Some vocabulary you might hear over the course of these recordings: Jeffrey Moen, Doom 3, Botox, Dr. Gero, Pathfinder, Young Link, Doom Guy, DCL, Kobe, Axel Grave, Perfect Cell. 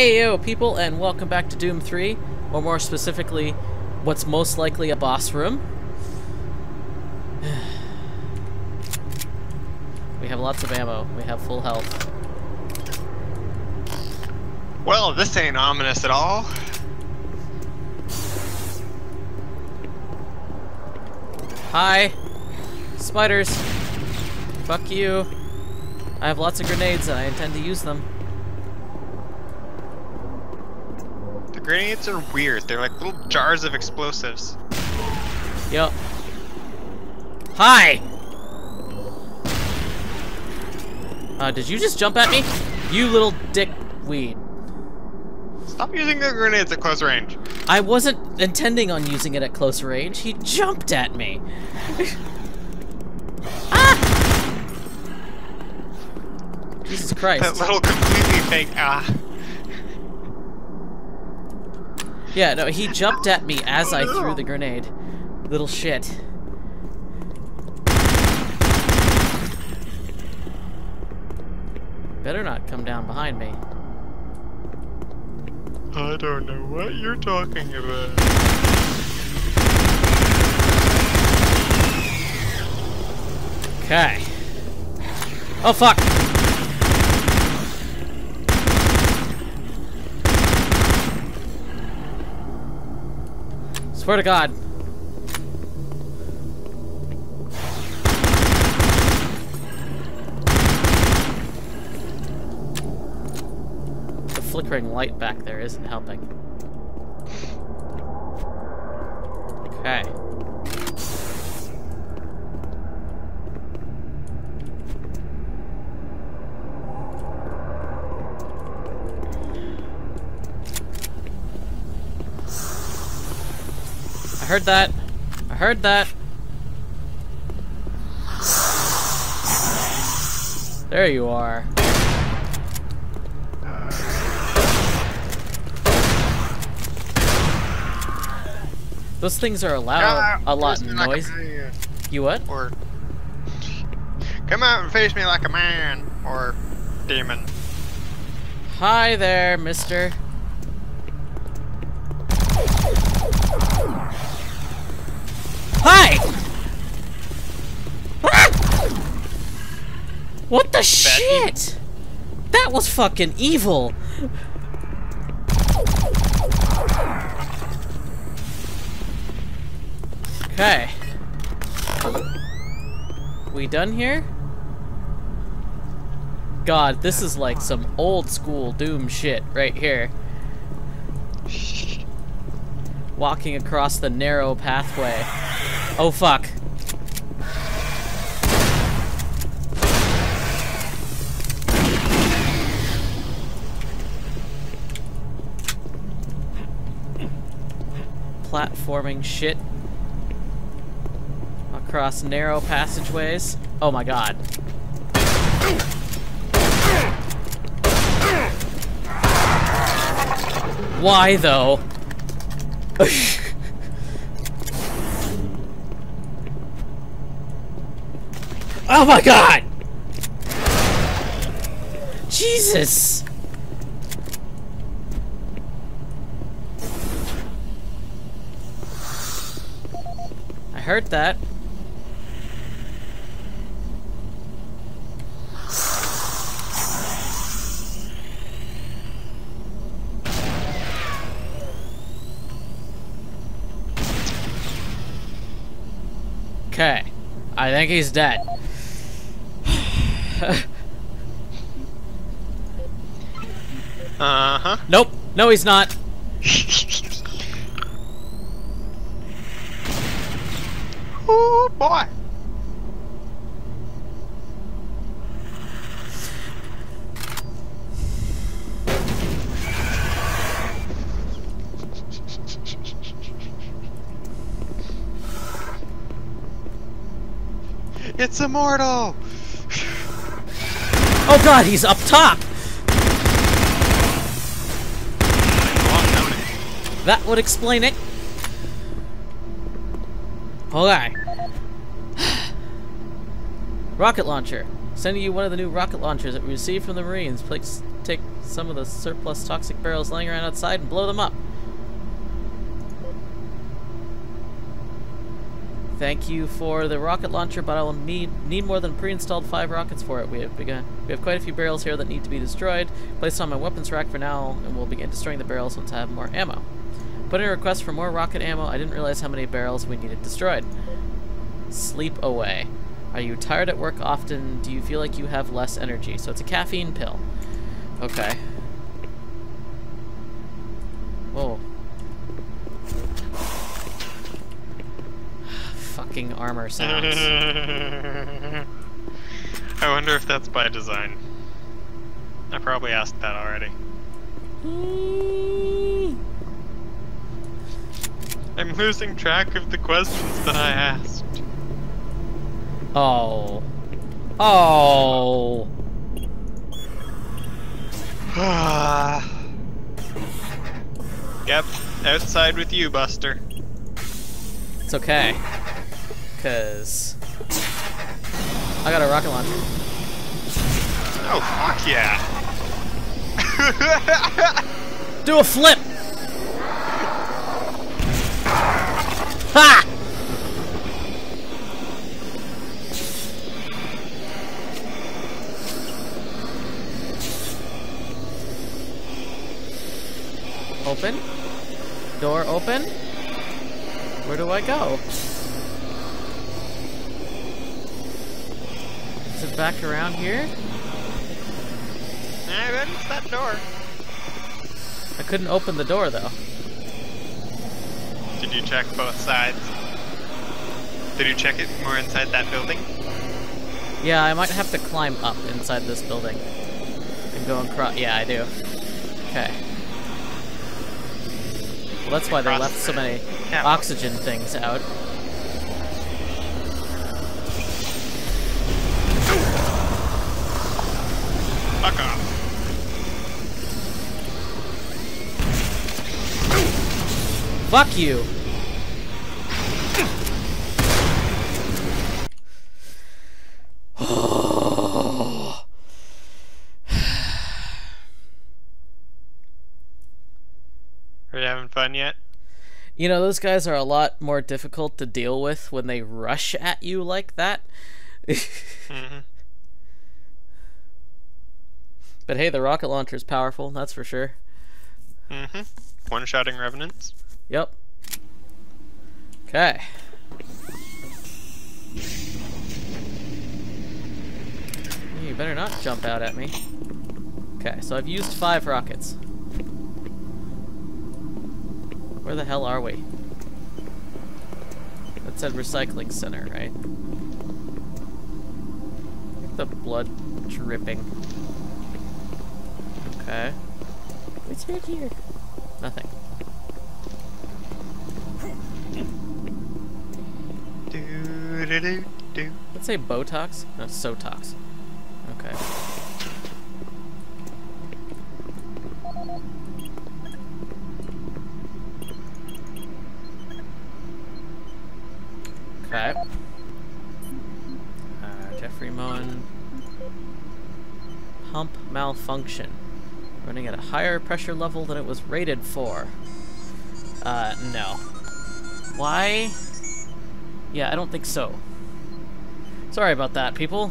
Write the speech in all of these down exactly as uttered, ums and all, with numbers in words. Ayo people, and welcome back to Doom three, or more specifically, what's most likely a boss room. We have lots of ammo, we have full health. Well, this ain't ominous at all. Hi! Spiders! Fuck you! I have lots of grenades and I intend to use them. Grenades are weird. They're like little jars of explosives. Yup. Hi! Uh, did you just jump at me? You little dickweed. Stop using the grenades at close range. I wasn't intending on using it at close range. He jumped at me. Ah! Jesus Christ. That little completely fake ah. Yeah, no, he jumped at me as I threw the grenade. Little shit. Better not come down behind me. I don't know what you're talking about. Okay. Oh, fuck! Swear to God. The flickering light back there isn't helping. Okay. I heard that. I heard that. There you are. Those things are loud, a lot noisy. Like you what? Or come out and face me like a man or demon. Hi there, mister. Hi! Ah! What the Bad shit? Evil. That was fucking evil. Okay. We done here? God, this is like some old school Doom shit right here. Walking across the narrow pathway. Oh fuck. Platforming shit across narrow passageways. Oh my god. Why though? Oh my god! Jesus! I heard that. Okay. I think he's dead. Uh-huh. Nope. No, he's not. Oh, boy. It's immortal. Oh god, he's up top! That would explain it. Okay. Rocket launcher. Sending you one of the new rocket launchers that we received from the Marines. Place take some of the surplus toxic barrels laying around outside and blow them up. Thank you for the rocket launcher, but I will need need more than pre-installed five rockets for it. We have begun. We have quite a few barrels here that need to be destroyed. Placed on my weapons rack for now, and we'll begin destroying the barrels once I have more ammo. Put in a request for more rocket ammo. I didn't realize how many barrels we needed destroyed. Sleep away. Are you tired at work often? Do you feel like you have less energy? So it's a caffeine pill. Okay. Whoa. Fucking armor sounds. I wonder if that's by design. I probably asked that already. Mm. I'm losing track of the questions that I asked. Oh. Oh. Yep, outside with you, Buster. It's okay. Cause I got a rocket launcher. Oh fuck yeah! Do a flip! Ha! Open? Door open? Where do I go? Is it back around here? I went to that door. I couldn't open the door though. Did you check both sides? Did you check it more inside that building? Yeah, I might have to climb up inside this building and go across. Yeah, I do. Okay. Well, that's why they left so many oxygen things out. Fuck off. Fuck you. Oh. Are you having fun yet? You know, those guys are a lot more difficult to deal with when they rush at you like that. Mm-hmm. But hey, the rocket launcher is powerful, that's for sure. Mm-hmm. One-shotting revenants. Yep. Okay. You better not jump out at me. Okay, so I've used five rockets. Where the hell are we? That said recycling center, right? Look at the blood dripping. Okay. What's right here? Nothing. Do, do, do, do. Let's say Botox? No, Sotox. Okay. Okay. Uh, Jeffrey Moen. Pump malfunction. Running at a higher pressure level than it was rated for. Uh, no. Why? Yeah, I don't think so. Sorry about that, people.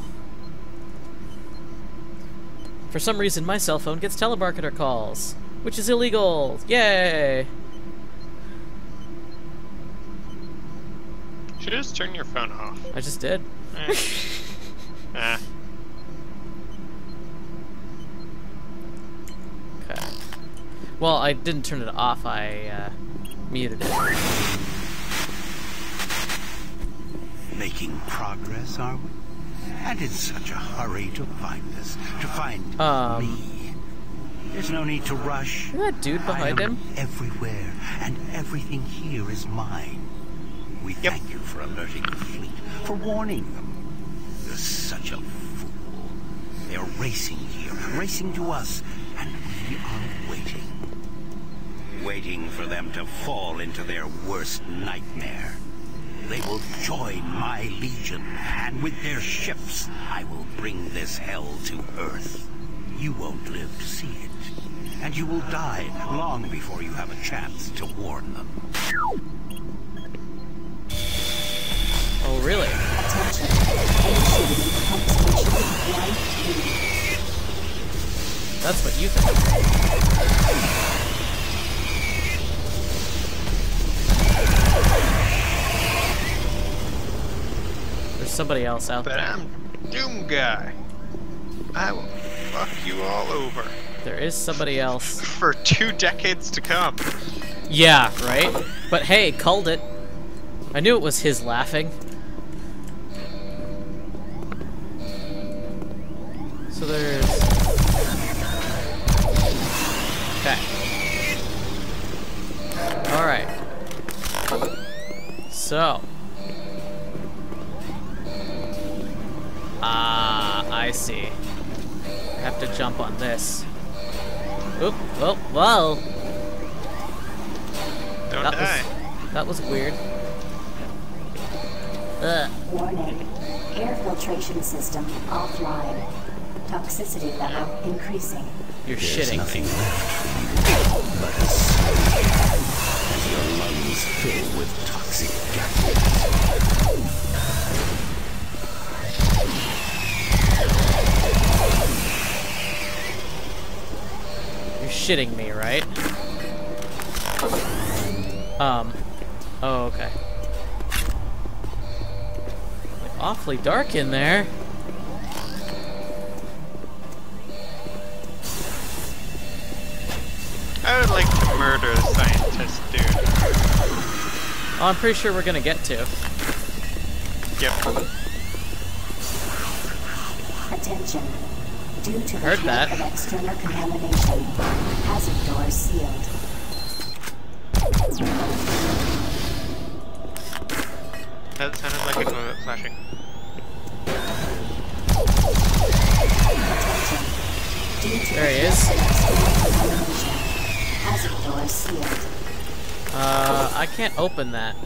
For some reason, my cell phone gets telemarketer calls, which is illegal. Yay! You should just turn your phone off. I just did. Eh. eh. Well, I didn't turn it off, I uh, muted it. Making progress, are we? And in such a hurry to find us, to find um, me. There's no need to rush. That dude behind him. Everywhere, and everything here is mine. We yep. thank you for alerting the fleet, for warning them. You're such a fool. They're racing here, racing to us, and we are waiting. Waiting for them to fall into their worst nightmare. They will join my legion, and with their ships, I will bring this hell to Earth. you won't live to see it. And you will die long before you have a chance to warn them. Oh, really? Attention. That's what you think. Somebody else out but there. I'm Doom Guy. I will fuck you all over. There is somebody else. For two decades to come. Yeah, right? But hey, culled it. I knew it was his laughing. So there's... Okay. Alright. So... Ah, uh, I see. I have to jump on this. Oop, whoa, whoa! Don't that die. Was, that was weird. Ugh. Warning. Air filtration system offline. Toxicity level increasing. You're There's shitting. Nothing left but a smoke, and your lungs fill with toxic gases. Shitting me, right? Um. Oh, okay. Like, awfully dark in there. I would like to murder a scientist, dude. Oh, I'm pretty sure we're gonna get to. Yep. Attention. Due to Heard the that. Of external contamination, hazard door sealed. That sounded like a bullet flashing. Due to there he is. Hazard door sealed. Uh, I can't open that.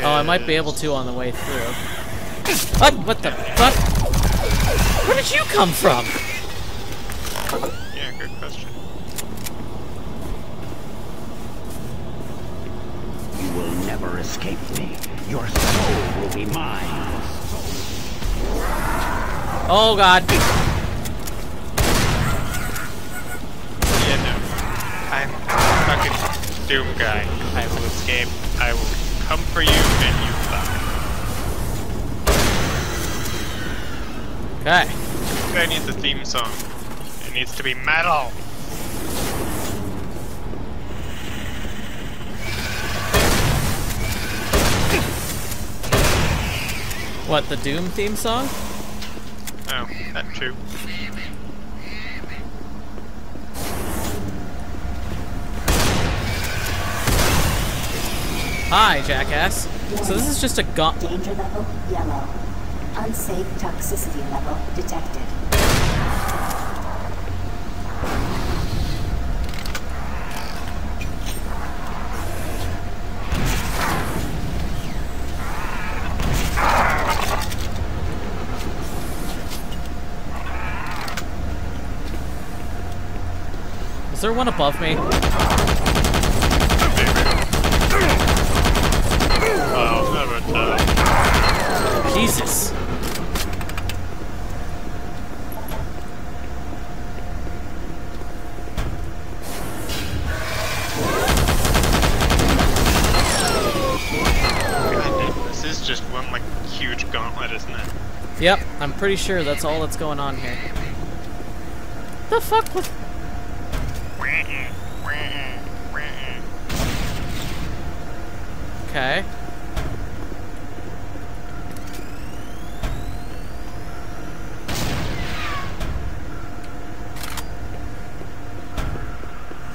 Oh, I might be able to on the way through. What? What the fuck? Where did you come from? Yeah, good question. You will never escape me. Your soul will be mine. Oh god. Yeah, no. I'm fucking Doom Guy. I will escape. I will come for you and you fuck. Okay. I need the theme song. It needs to be metal. What, the Doom theme song? Oh, that's true. Hi, jackass. So this is just a gun. Danger level yellow. Unsafe toxicity level detected. Is there one above me? I'll never tell. Jesus. Yep, I'm pretty sure that's all that's going on here. The fuck was... Okay.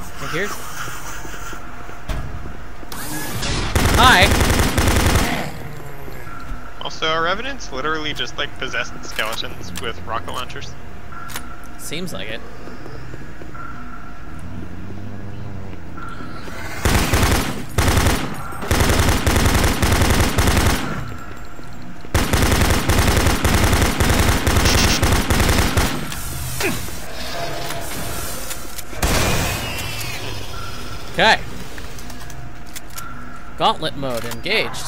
I hear... Hi! So our revenants literally just like possessed skeletons with rocket launchers. Seems like it. Okay. Gauntlet mode engaged.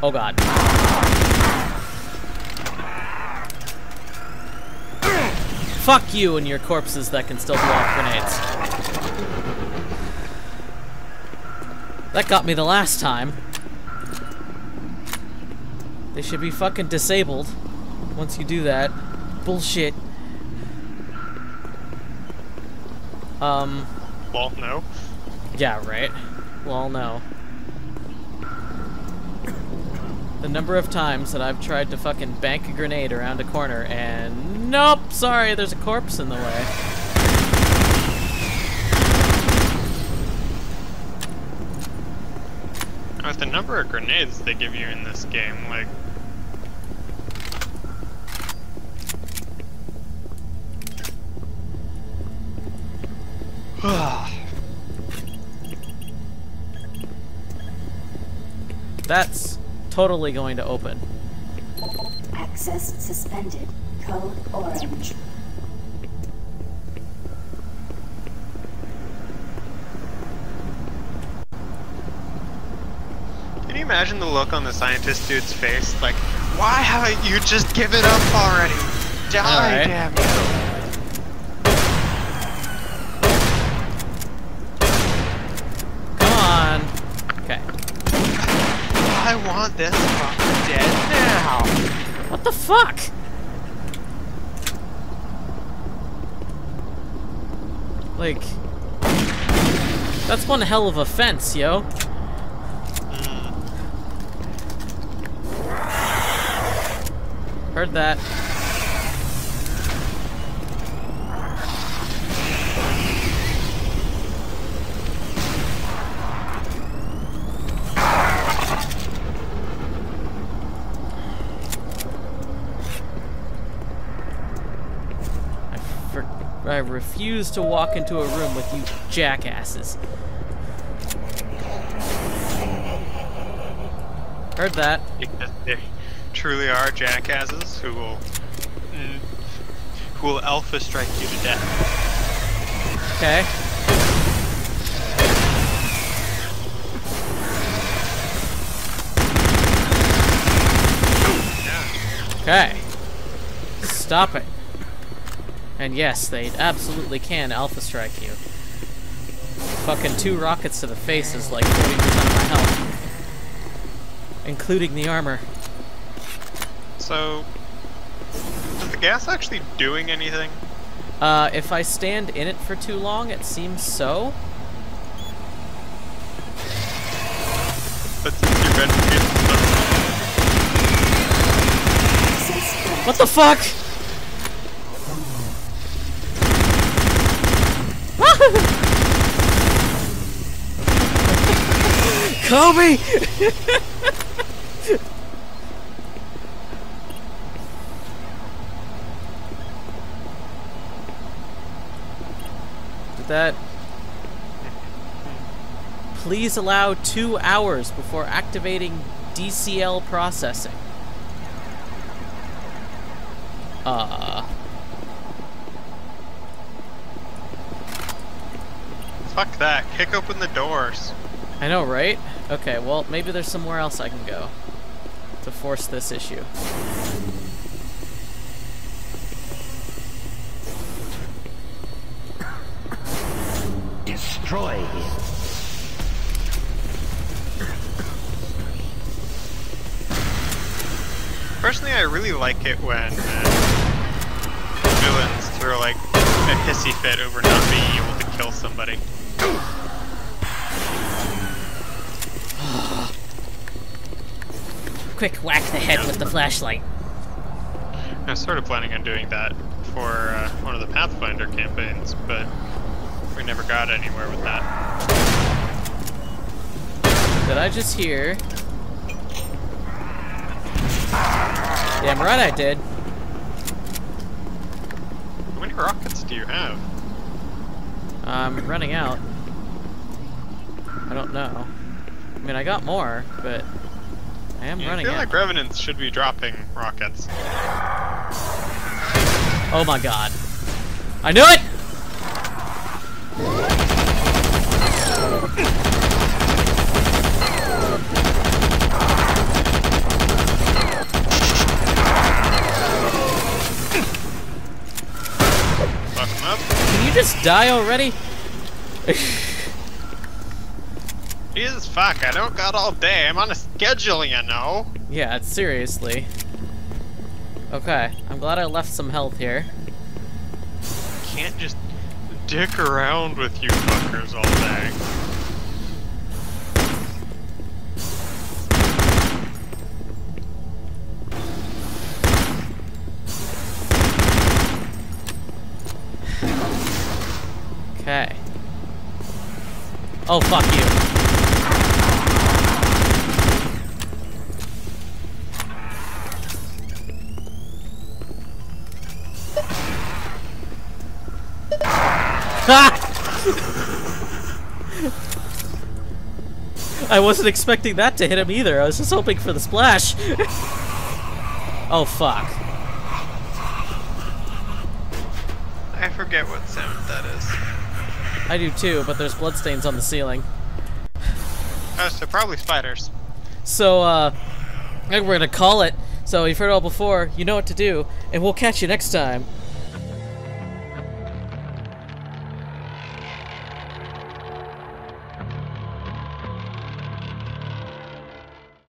Oh god. Fuck you and your corpses that can still blow off grenades. That got me the last time. They should be fucking disabled once you do that. Bullshit. Um. Well, no. Yeah, right. Well, no. The number of times that I've tried to fucking bank a grenade around a corner and... Nope! Sorry, there's a corpse in the way. With the number of grenades they give you in this game, like... That's... totally going to open. Access suspended. Code orange. Can you imagine the look on the scientist dude's face? Like, why haven't you just given up already? Die, right. Damn you! I want this fucker dead now! What the fuck? Like... That's one hell of a fence, yo! Mm. Heard that. I refuse to walk into a room with you jackasses. Heard that. Because they truly are jackasses who will who will alpha strike you to death. Okay. Okay. Stop it. And yes, they absolutely can alpha strike you. Fucking two rockets to the face is like forty percent of my health. Including the armor. So... is the gas actually doing anything? Uh, if I stand in it for too long, it seems so. But since you're ready to get stuff. What the fuck?! Kobe! Did that... Please allow two hours before activating D C L processing. Uh... Fuck that. Kick open the doors. I know, right? Okay, well, maybe there's somewhere else I can go to force this issue. Destroy him. Personally, I really like it when uh, villains throw, like, a hissy fit over not being able to kill somebody. Quick, whack the head with the flashlight. I was sort of planning on doing that for uh, one of the Pathfinder campaigns, but we never got anywhere with that. Did I just hear? Damn right I did. How many rockets do you have? I'm running out. I don't know. I mean, I got more, but I am yeah, running out. I feel out. like Revenants should be dropping rockets. Oh my god. I knew it! Can you just die already? Jesus fuck, I don't got all day. I'm on a schedule, you know. Yeah, seriously. Okay, I'm glad I left some health here. Can't just dick around with you fuckers all day. Okay. Oh, fuck you. I wasn't expecting that to hit him either. I was just hoping for the splash. Oh, fuck. I forget what sound that is. I do too, but there's bloodstains on the ceiling. Oh, so probably spiders. So, uh, I think we're gonna call it. So, you've heard it all before. You know what to do, and we'll catch you next time.